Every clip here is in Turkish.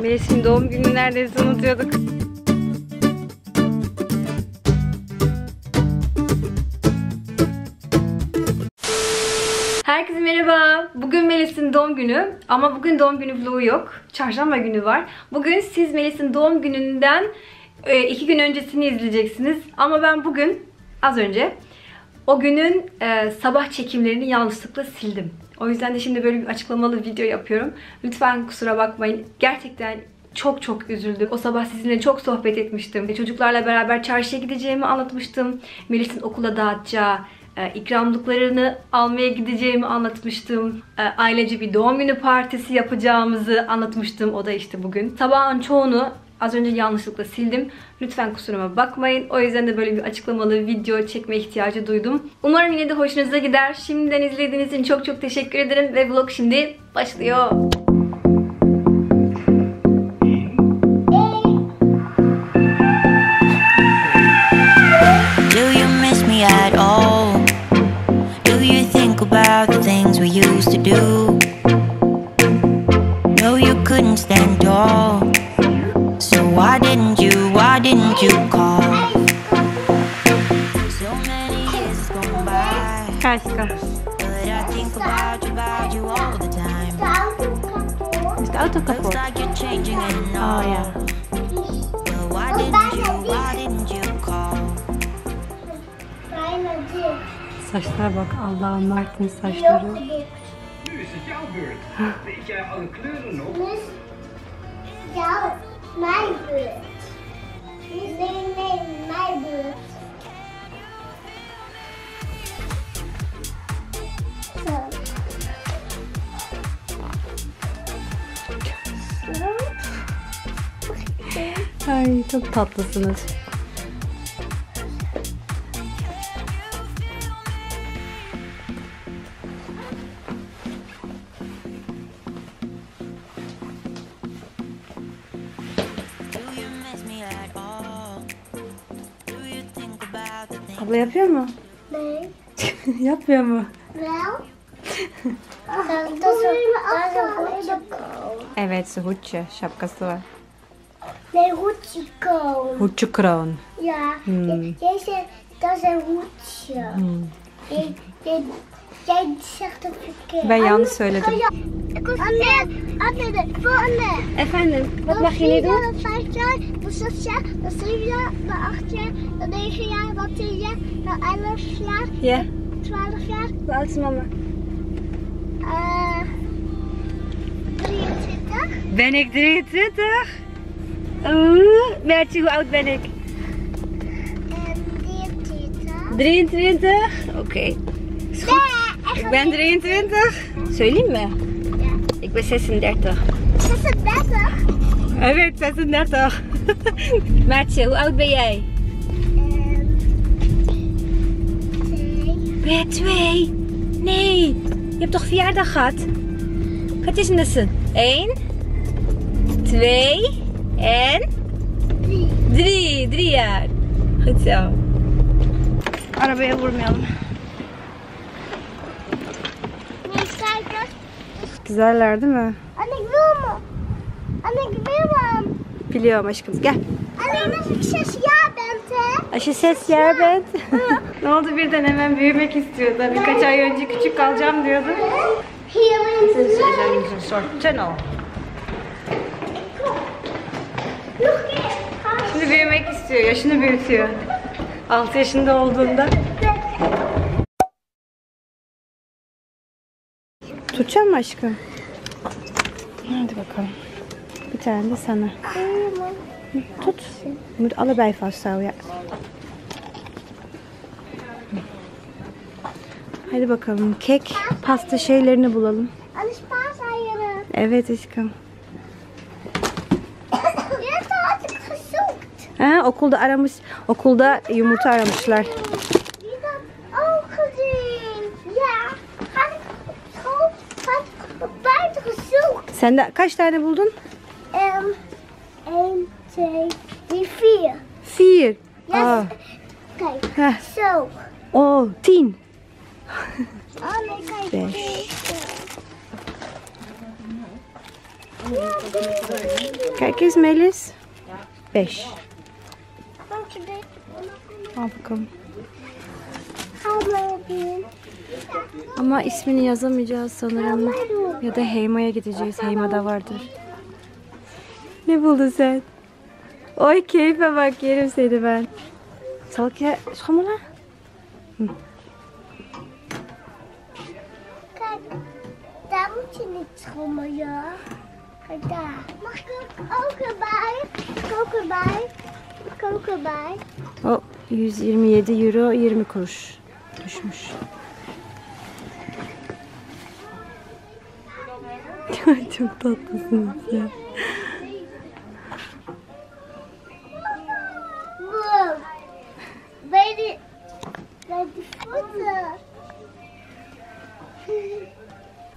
Melis'in doğum gününü neredeyse unutuyorduk. Herkese merhaba. Bugün Melis'in doğum günü ama bugün doğum günü vlogu yok. Çarşamba günü var. Bugün siz Melis'in doğum gününden 2 gün öncesini izleyeceksiniz. Ama ben bugün az önce o günün sabah çekimlerini yanlışlıkla sildim. O yüzden de şimdi böyle bir açıklamalı video yapıyorum. Lütfen kusura bakmayın. Gerçekten çok çok üzüldüm. O sabah sizinle çok sohbet etmiştim. Çocuklarla beraber çarşıya gideceğimi anlatmıştım. Melis'in okula dağıtacağı ikramlıklarını almaya gideceğimi anlatmıştım. Ailece bir doğum günü partisi yapacağımızı anlatmıştım. O da işte bugün. Sabahın çoğunu az önce yanlışlıkla sildim. Lütfen kusuruma bakmayın. O yüzden de böyle bir açıklamalı video çekme ihtiyacı duydum. Umarım yine de hoşunuza gider. Şimdiden izlediğiniz için çok çok teşekkür ederim. Ve vlog şimdi başlıyor. Do you miss me at all? Do you think about the things we used to do? No, you couldn't stand tall. So why didn't you call? So many years gone by. But I think about you all the time. It's the auto couple. Oh yeah. Why didn't you call? Saçlara bak, Allah'ım, Mert'in saçları. Nu is het jouw beurt. Weet jij alle kleuren nog? Ja. My bird. His name is my bird. Ay, çok tatlısınız. Abla yapıyor mu? Ne? Yapmıyor mu? Evet, Huçu şapkası var. Ne Huçu kron? Huçu kron. Ya, deze das een Huçu. Ben yanlış söyledim. Efendim, wat mag je nu doen? Dat 5 jaar, dat 6 jaar, dat 7 jaar, dat 8 jaar, dat 9 jaar, dat 10 jaar, dat 11 jaar, dat 12 jaar. Hoe oud is mama? 23. Ben ik 23? Mertje, hoe oud ben ik? 23. 23? Oké. Is goed. Ik ben 23. Söyleyeyim mi? Ik ben 36. 36? Evet, 36. Mertje, hoe oud ben jij? Ben je 2? Nee, je hebt toch verjaardag gehad? Wat is het? 1, 2 en 3. 3 jaar. Goed zo. Arabaya vurmayalım. Güzeller değil mi? Anne gidiyor mu? Anne gidiyorum. Biliyorum aşkım, gel. Anne nasıl ses ya bende? Aşı ses ya bende. Ne oldu, birden hemen büyümek istiyordu. Birkaç ay önce küçük kalacağım diyordu. Şimdi büyümek istiyor, yaşını büyütüyor. 6 yaşında olduğunda. Tutacağım mı aşkım? Hadi bakalım. Bir tane de sana. Tut. Moet allebei vasthouden ya. Hadi bakalım. Kek, pasta şeylerini bulalım. Evet aşkım. Ha, okulda aramış. Okulda yumurta aramışlar. Sen de kaç tane buldun? 1, 2, 3, 4. 4. Ah. Okay. So. 10. 5. Kijk eens Melis. 5. Al bakalım. Ama ismini yazamayacağız sanırım. Ya da Heyma'ya gideceğiz. Heyma'da vardır. Ne buldun sen? Oy keyfe bak, yerim seni ben. Salak ya, şamala. Daar moet je niet schommelen. Kijk daar. Mag ik ook erbij? Kook erbij. Kook erbij. Oh, 127 euro 20 kuruş düşmüş. Çok tatlısınız ya. Baby, baby foto.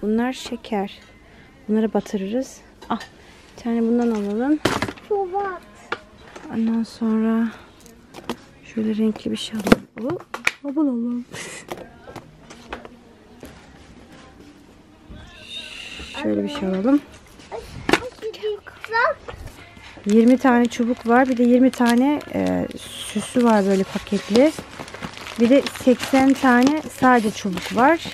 Bunlar şeker. Bunları batırırız. Ah, bir tane bundan alalım. Çorba. Ondan sonra şöyle renkli bir şey alalım. Abul alalım. Şöyle bir şey alalım. 20 tane çubuk var. Bir de 20 tane süsü var böyle paketli. Bir de 80 tane sadece çubuk var.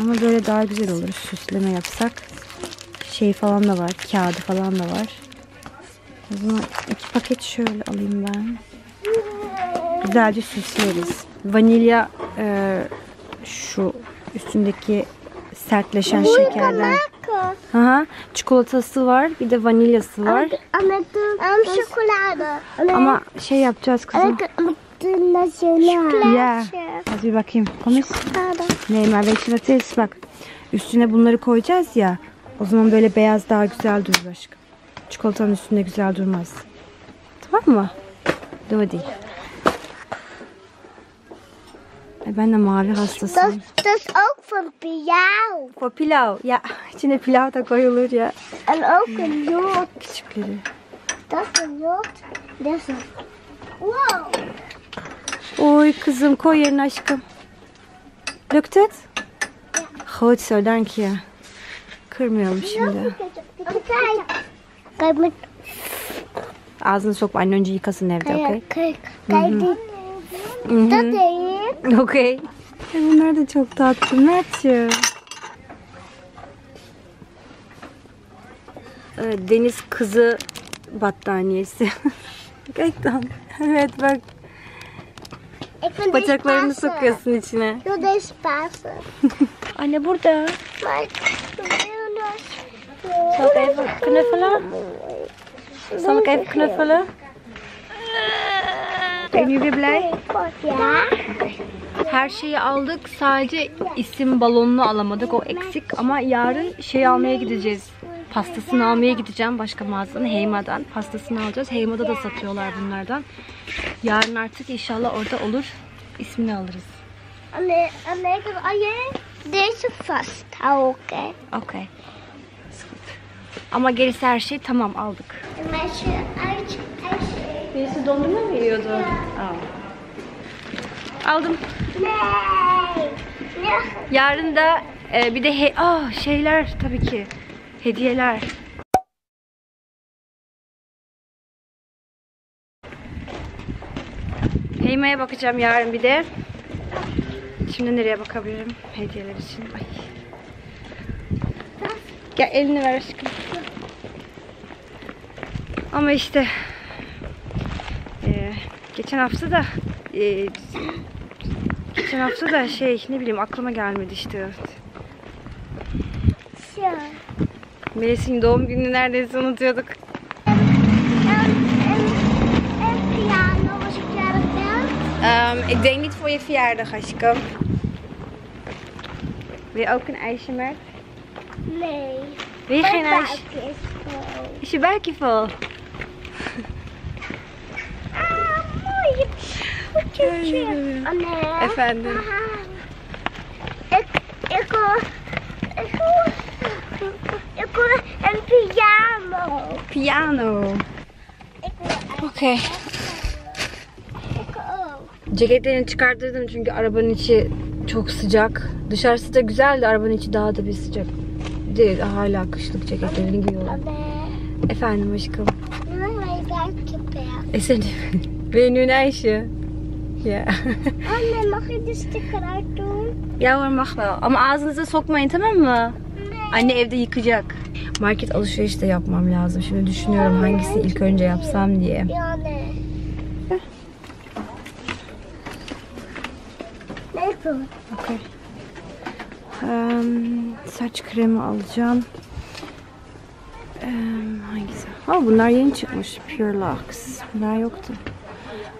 Ama böyle daha güzel olur. Süsleme yapsak. Şey falan da var. Kağıdı falan da var. O zaman 2 paket şöyle alayım ben. Güzelce süsleriz. Vanilya şu üstündeki sertleşen şekerden. Aha, çikolatası var. Bir de vanilyası var. Ama şey yapacağız kızım. Ya. Az bir bakayım. Komis. Neymar belki batırız bak. Üstüne bunları koyacağız ya. O zaman böyle beyaz daha güzel durur aşkım. Çikolatanın üstünde güzel durmaz. Tamam mı? Doğru değil. Ben de mavi hastasıyım. Das ook voor pilav. Voor pilav. Ya içine pilav da koyulur ya. En ook een yoğurt. Küçükleri. Das een yoğurt. Das een. Wow. Oy kızım koy yerine aşkım. Lukt het? Goed zo, dank je. Kırmayalım şimdi. Ağzını sokma, annen önce yıkasın evde, okey? Okey. Bunlar da çok tatlı. Mert'ciğim. Deniz kızı battaniyesi. Gerçekten. Evet bak. Bacaklarını sokuyorsun içine. Anne burada. Zal ik even knuffelen? Zal ik even knuffelen? Ben je weer blij? Ja. Her şeyi aldık. Sadece isim balonunu alamadık. O eksik. Ama yarın şey almaya gideceğiz. Pastasını almaya gideceğim. Başka mağazadan. Heyma'dan. Pastasını alacağız. Heyma'da da satıyorlar bunlardan. Yarın artık inşallah orada olur. İsmini alırız. Anne, deze vasthouden. Okay. Ama gerisi her şey tamam aldık. Birisi dondurma mı yiyordu? Aldım. Yarın da bir de şeyler tabii ki. Hediyeler. Heyma'ya bakacağım yarın bir de. Şimdi nereye bakabilirim hediyeler için? Ay. Gel elini ver aşkım. Ama işte geçen hafta da şey ne bileyim aklıma gelmedi işte. Melis'in doğum gününü neredeyse unutuyorduk. Ik denk niet voor je verjaardag aşkım. Wil je ook een ijsje Mert? Nee. Wil je geen ijsje? Mijn buikje is vol. Is je buikje vol? Ah, mooi. Goedje. Anne. Efendim. Ik wil een piano. Piano. Oké. Ceketlerini çıkarttırdım çünkü arabanın içi çok sıcak. Dışarısı da güzeldi, arabanın içi daha da bir sıcak. Bir de hala kışlık ceketlerini giyiyorlar. Efendim aşkım. Eselim. Benim neşe. Ya. Anne, mache dich die Karton. Yavrum, machma. Ama ağzınıza sokmayın, tamam mı? Anne evde yıkacak. Market alışverişi de yapmam lazım. Şimdi düşünüyorum hangisini ilk önce yapsam diye. Okay. Saç kremi alacağım. Hangisi? Ha, bunlar yeni çıkmış. Pure Lux. Bunlar yoktu.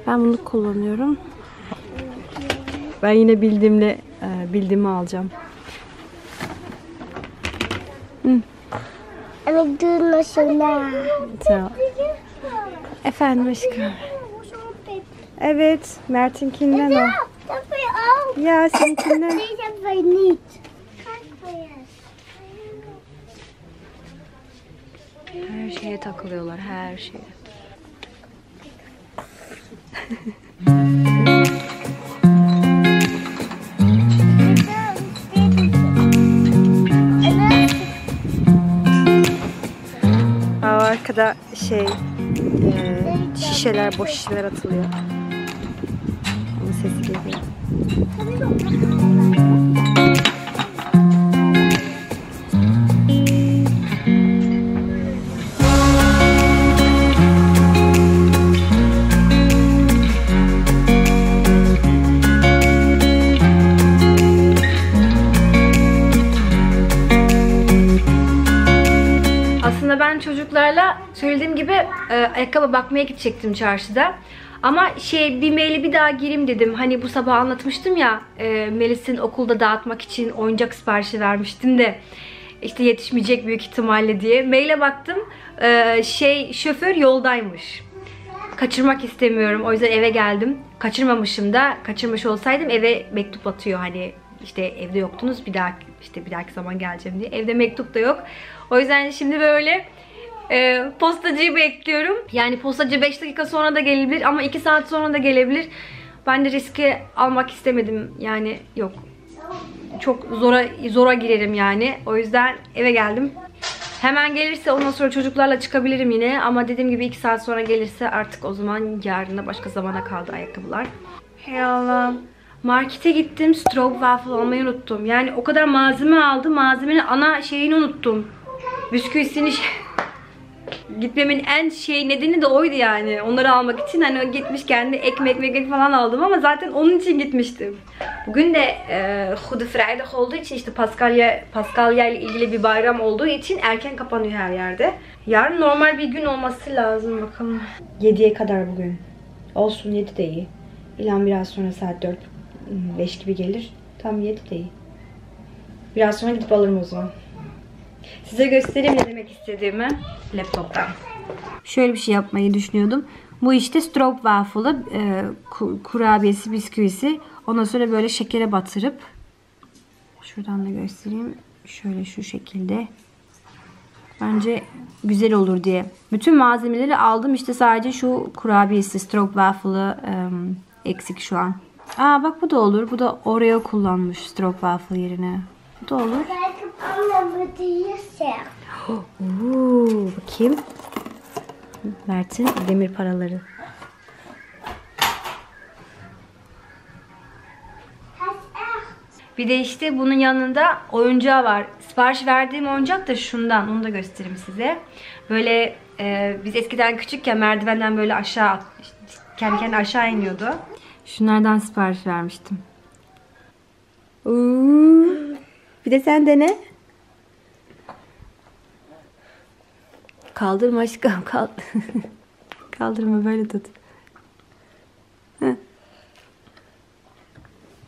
Ben bunu kullanıyorum. Ben yine bildiğimi alacağım. Evet, durma şuna. Efendim aşkım. Evet, Mert'inkinden o. Ya seninkinden. Her şeye takılıyorlar, her şeye. Arkada şişeler, boş şişeler atılıyor. Onun sesi geliyor. Ben çocuklarla söylediğim gibi ayakkabı bakmaya gidecektim çarşıda. Ama bir maili bir daha gireyim dedim. Hani bu sabah anlatmıştım ya, Melis'in okulda dağıtmak için oyuncak siparişi vermiştim de işte yetişmeyecek büyük ihtimalle diye. Maile baktım, şoför yoldaymış. Kaçırmak istemiyorum, o yüzden eve geldim. Kaçırmamışım da, kaçırmış olsaydım eve mektup atıyor hani. İşte evde yoktunuz, bir dahaki zaman geleceğim diye. Evde mektup da yok. O yüzden şimdi böyle postacıyı bekliyorum. Yani postacı 5 dakika sonra da gelebilir ama 2 saat sonra da gelebilir. Ben de riski almak istemedim. Yani yok. Çok zora girerim yani. O yüzden eve geldim. Hemen gelirse ondan sonra çocuklarla çıkabilirim yine. Ama dediğim gibi 2 saat sonra gelirse artık o zaman yarına başka zamana kaldı ayakkabılar. Hey Allah'ım. Markete gittim, stroopwafel almayı unuttum. Yani o kadar malzeme aldım, malzemenin ana şeyini unuttum. Bisküvisini gitmemin en nedeni de oydu yani. Onları almak için hani gitmişken de ekmek falan aldım ama zaten onun için gitmiştim. Bugün de Goede Vrijdag olduğu için işte Paskalya ile ilgili bir bayram olduğu için erken kapanıyor her yerde. Yarın normal bir gün olması lazım, bakalım. 7'ye kadar bugün. Olsun, 7 de iyi. İlan biraz sonra saat 4-5 gibi gelir. Tam 7 değil. Biraz sonra gidip alırım o zaman. Size göstereyim ne demek istediğimi laptoptan. Şöyle bir şey yapmayı düşünüyordum. Bu işte stroopwafel'ı, kurabiyesi, bisküvisi. Ondan sonra böyle şekere batırıp şuradan da göstereyim. Şöyle şu şekilde. Bence güzel olur diye. Bütün malzemeleri aldım. İşte sadece şu kurabiyesi, stroopwafel'ı eksik şu an. Aa bak, bu da olur. Bu da Oreo kullanmış stroopwafel yerine. Bu da olur. Ooo, bakayım. Mert'in demir paraları. Bir de işte bunun yanında oyuncağı var. Sipariş verdiğim oyuncak da şundan. Onu da göstereyim size. Böyle biz eskiden küçükken merdivenden böyle aşağı, kendi kendine aşağı iniyordu. Şunlardan sipariş vermiştim. Bir de sen dene. Kaldırma aşkım, kaldır. Kaldırma, böyle tut.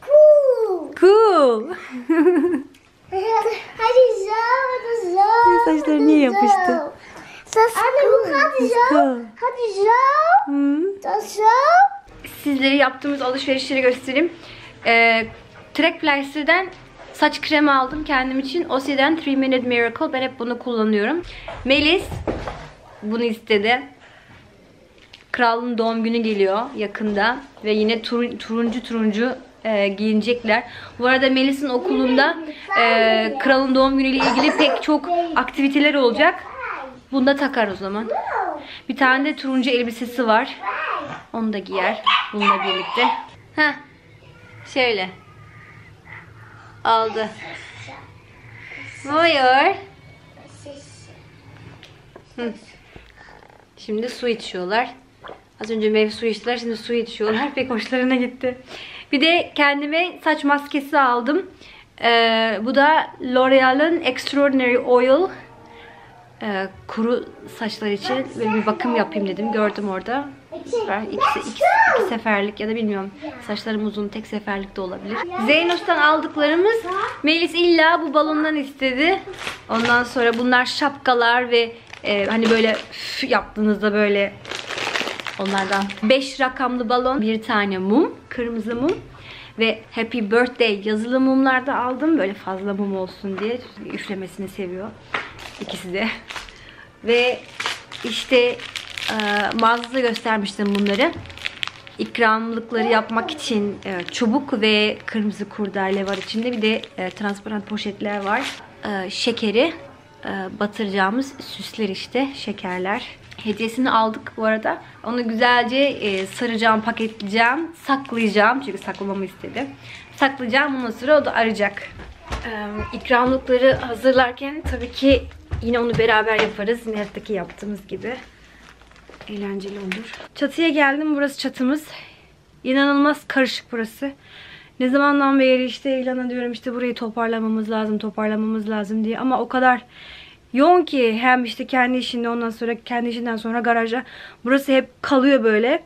Cool. Cool. Hadi zo. Saçları niye yapıştı? Sizlere yaptığımız alışverişleri göstereyim. Trek Place'den saç kremi aldım kendim için. Osi'den 3 Minute Miracle. Ben hep bunu kullanıyorum. Melis bunu istedi. Kralın doğum günü geliyor yakında. Ve yine turuncu giyinecekler. Bu arada Melis'in okulunda kralın doğum günüyle ilgili pek çok aktiviteler olacak. Bunu da takar o zaman. Bir tane de turuncu elbisesi var. Onu da giyer bununla birlikte. Heh. Şöyle. Aldı. Buyur. Şimdi su içiyorlar. Az önce meyve suyu içtiler, şimdi su içiyorlar. Pek hoşlarına gitti. Bir de kendime saç maskesi aldım. Bu da L'Oreal'ın Extraordinary Oil. Kuru saçlar için böyle bir bakım yapayım dedim. Gördüm orada. İki seferlik ya da bilmiyorum. Saçlarım uzun, tek seferlik de olabilir. Zeynos'tan aldıklarımız, Melis illa bu balondan istedi. Ondan sonra bunlar şapkalar ve hani böyle yaptığınızda böyle onlardan 5 rakamlı balon, bir tane mum, kırmızı mum ve Happy Birthday yazılı mumlar da aldım. Böyle fazla mum olsun diye, üflemesini seviyor ikisi de. Ve işte mağazada göstermiştim bunları. İkramlıkları yapmak için çubuk ve kırmızı kurdele var içinde. Bir de transparan poşetler var. Şekeri batıracağımız süsler işte, şekerler. Hediyesini aldık bu arada. Onu güzelce saracağım, paketleyeceğim, saklayacağım. Çünkü saklamamı istedi. Saklayacağım. Ondan sonra o da arayacak. İkramlıkları hazırlarken tabii ki yine onu beraber yaparız. Mert'teki yaptığımız gibi. Eğlenceli olur. Çatıya geldim. Burası çatımız. İnanılmaz karışık burası. Ne zamandan beri işte ilana diyorum işte burayı toparlamamız lazım diye. Ama o kadar yoğun ki hem işte kendi işinde, ondan sonra kendi işinden sonra garaja. Burası hep kalıyor böyle.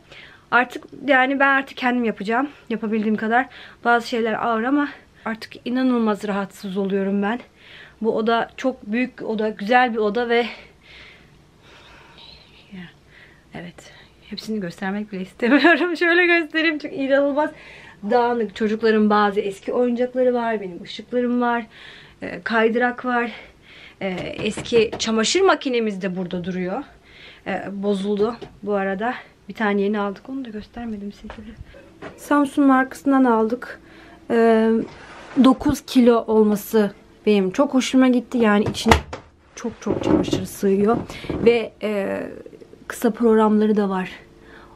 Artık yani ben artık kendim yapacağım. Yapabildiğim kadar. Bazı şeyler ağır ama artık inanılmaz rahatsız oluyorum ben. Bu oda çok büyük oda, güzel bir oda ve evet. Hepsini göstermek bile istemiyorum. Şöyle göstereyim çünkü inanılmaz dağınık. Çocukların bazı eski oyuncakları var. Benim ışıklarım var. Kaydırak var. Eski çamaşır makinemiz de burada duruyor. Bozuldu bu arada. Bir tane yeni aldık. Onu da göstermedim size. Samsung markasından aldık. 9 kilo olması benim çok hoşuma gitti. Yani içine çok çamaşır sığıyor. Ve kısa programları da var.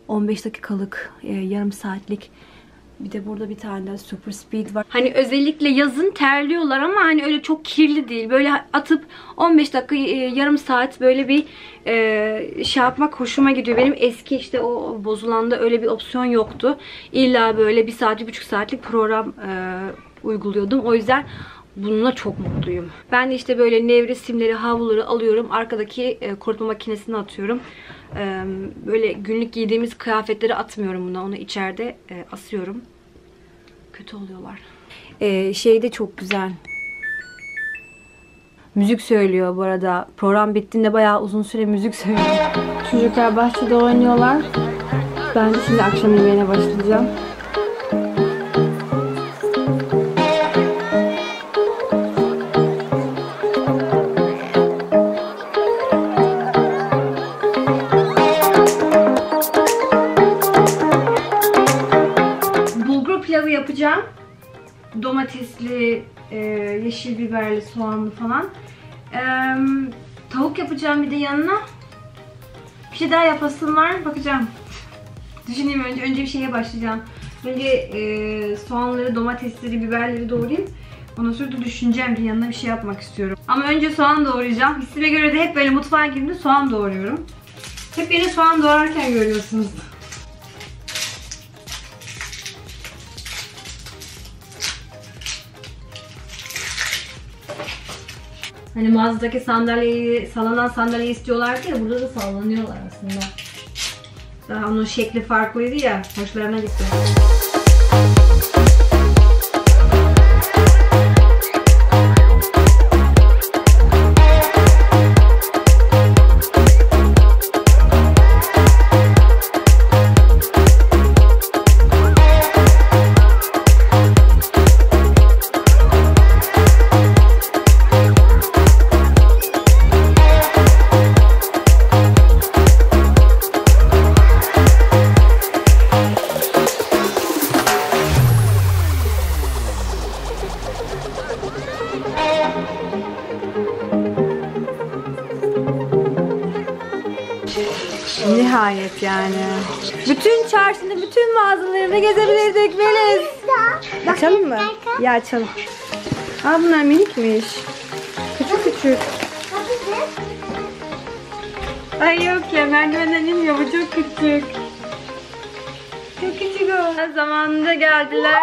15 dakikalık, yarım saatlik. Bir de burada bir tane de super speed var. Hani özellikle yazın terliyorlar ama hani öyle çok kirli değil. Böyle atıp 15 dakika, yarım saat böyle bir şey yapmak hoşuma gidiyor. Benim eski işte o bozulanda öyle bir opsiyon yoktu. İlla böyle bir saat, 1,5 saatlik program uyguluyordum. O yüzden bununla çok mutluyum. Ben de işte böyle nevresimleri, havluları alıyorum. Arkadaki kurutma makinesine atıyorum. Böyle günlük giydiğimiz kıyafetleri atmıyorum buna. Onu içeride asıyorum. Kötü oluyorlar. Şey de çok güzel. Müzik söylüyor bu arada. Program bittiğinde bayağı uzun süre müzik söylüyor. Çocuklar bahçede oynuyorlar. Ben de şimdi akşam yemeğine başlayacağım. Yapacağım. Domatesli, yeşil biberli, soğanlı falan. Tavuk yapacağım bir de yanına. Bir şey daha yapasım var. Bakacağım. Düşüneyim önce. Önce bir şeye başlayacağım. Önce soğanları, domatesleri, biberleri doğrayayım. Ondan sonra da düşüneceğim. Bir yanına bir şey yapmak istiyorum. Ama önce soğan doğrayacağım. Hissime göre de hep böyle mutfağa girdiğimde soğan doğruyorum. Hep beni soğan doğrarken görüyorsunuz. Hani mağazadaki sandalyeyi, sallanan sandalyeyi istiyorlardı ya, burada da sallanıyorlar aslında. Daha onun şekli farklıydı ya, hoşlarına gitti. Nihayet yani. Bütün çarşının bütün mağazalarını gezebilirdik Melis. Açalım mı? Ya açalım. Aa, bunlar minikmiş. Küçük küçük. Ay yok ya, merdivenden inmiyor, bu çok küçük. Çok küçük o. Zamanında geldiler.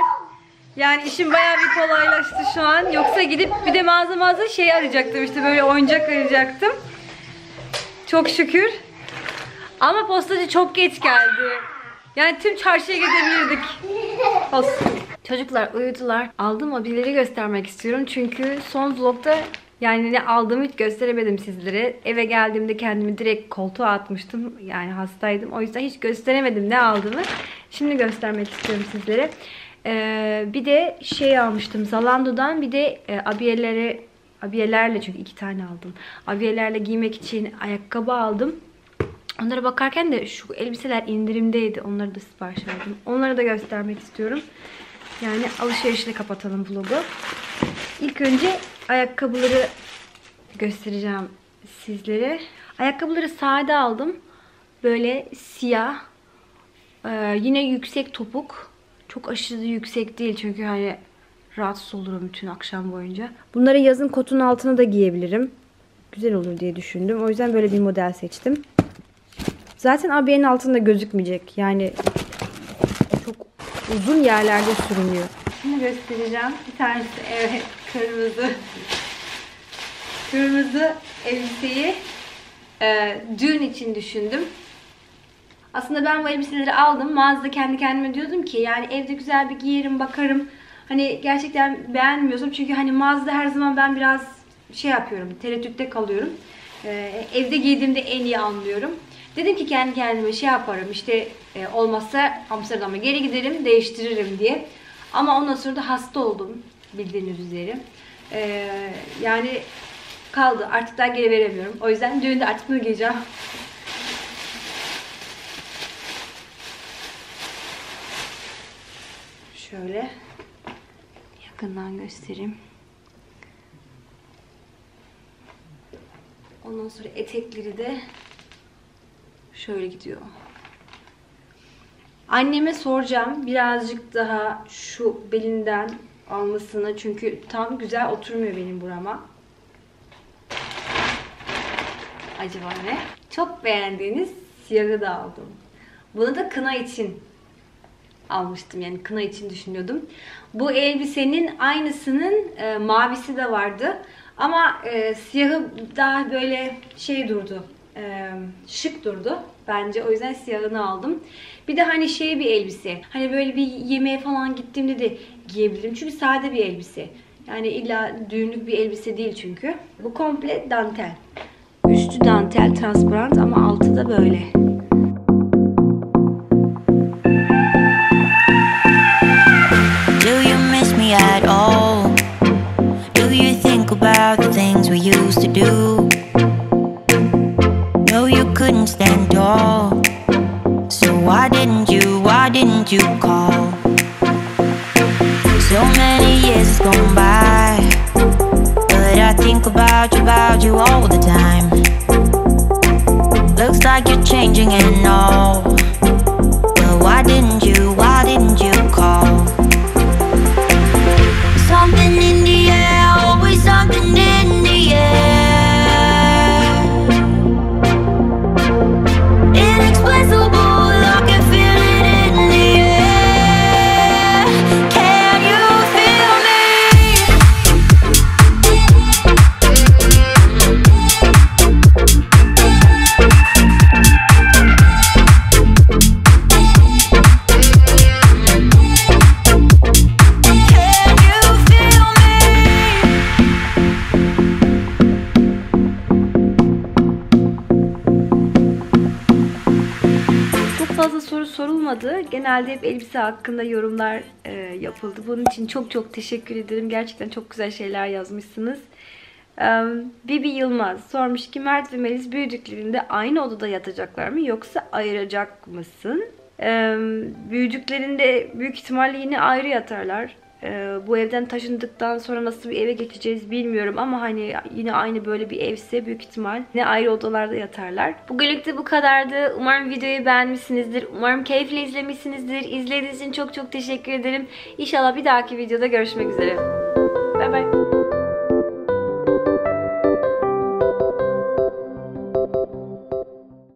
Yani işim bayağı bir kolaylaştı şu an. Yoksa gidip bir de mağaza şey arayacaktım işte, böyle oyuncak arayacaktım. Çok şükür. Ama postacı çok geç geldi. Yani tüm çarşıya gidebilirdik. Çocuklar uyudular. Aldığım mobilyaları göstermek istiyorum. Çünkü son vlogda yani ne aldığımı hiç gösteremedim sizlere. Eve geldiğimde kendimi direkt koltuğa atmıştım. Yani hastaydım. O yüzden hiç gösteremedim ne aldığımı. Şimdi göstermek istiyorum sizlere. Bir de şey almıştım Zalando'dan. Bir de abiyelerle çünkü 2 tane aldım. Abiyelerle giymek için ayakkabı aldım. Onlara bakarken de şu elbiseler indirimdeydi. Onları da sipariş verdim. Onları da göstermek istiyorum. Yani alışverişle kapatalım vlogu. İlk önce ayakkabıları göstereceğim sizlere. Ayakkabıları sade aldım. Böyle siyah. Yine yüksek topuk. Çok aşırı yüksek değil çünkü hani rahatsız olurum bütün akşam boyunca. Bunları yazın kotun altına da giyebilirim. Güzel olur diye düşündüm. O yüzden böyle bir model seçtim. Zaten abiyenin altında gözükmeyecek. Yani çok uzun yerlerde sürünüyor. Şimdi göstereceğim. Bir tanesi evet kırmızı. Kırmızı elbiseyi düğün için düşündüm. Aslında ben bu elbiseleri aldım. Mağazada kendi kendime diyordum ki yani evde güzel bir giyerim, bakarım. Hani gerçekten beğenmiyorsam çünkü hani mağazada her zaman ben biraz şey yapıyorum, tereddütte kalıyorum. Evde giydiğimde en iyi anlıyorum. Dedim ki kendi kendime şey yaparım işte olmazsa Amsterdam'a geri giderim, değiştiririm diye. Ama ondan sonra da hasta oldum bildiğiniz üzere. Yani kaldı, artık daha geri veremiyorum. O yüzden düğünde artık bunu giyeceğim. Şöyle yakından göstereyim. Ondan sonra etekleri de şöyle gidiyor. Anneme soracağım birazcık daha şu belinden almasını çünkü tam güzel oturmuyor benim burama. Acaba ne? Çok beğendiğiniz siyahı da aldım. Bunu da kına için almıştım, yani kına için düşünüyordum. Bu elbisenin aynısının mavisi de vardı. Ama siyahı daha böyle şey durdu. Şık durdu bence. O yüzden siyahını aldım. Bir de hani şey bir elbise. Hani böyle bir yemeğe falan gittiğimde de giyebilirim. Çünkü sade bir elbise. Yani illa düğünlük bir elbise değil çünkü. Bu komple dantel. Üstü dantel, transparant ama altı da böyle. Do you miss me at all? Do you think about the things we used to do? No, you couldn't stand tall. So why didn't you call? So many years has gone by, but I think about you all the time. Looks like you're changing and all, but why didn't you call? Something in the air, always something in the air. Sorulmadı. Genelde hep elbise hakkında yorumlar yapıldı. Bunun için çok çok teşekkür ederim. Gerçekten çok güzel şeyler yazmışsınız. Bibi Yılmaz sormuş ki Mert ve Melis büyüdüklerinde aynı odada yatacaklar mı yoksa ayıracak mısın? Büyüdüklerinde büyük ihtimalle yine ayrı yatarlar. Bu evden taşındıktan sonra nasıl bir eve geçeceğiz bilmiyorum ama hani yine aynı böyle bir evse büyük ihtimal yine ayrı odalarda yatarlar. Bugünlük de bu kadardı. Umarım videoyu beğenmişsinizdir. Umarım keyifle izlemişsinizdir. İzlediğiniz için çok çok teşekkür ederim. İnşallah bir dahaki videoda görüşmek üzere. Bye bye.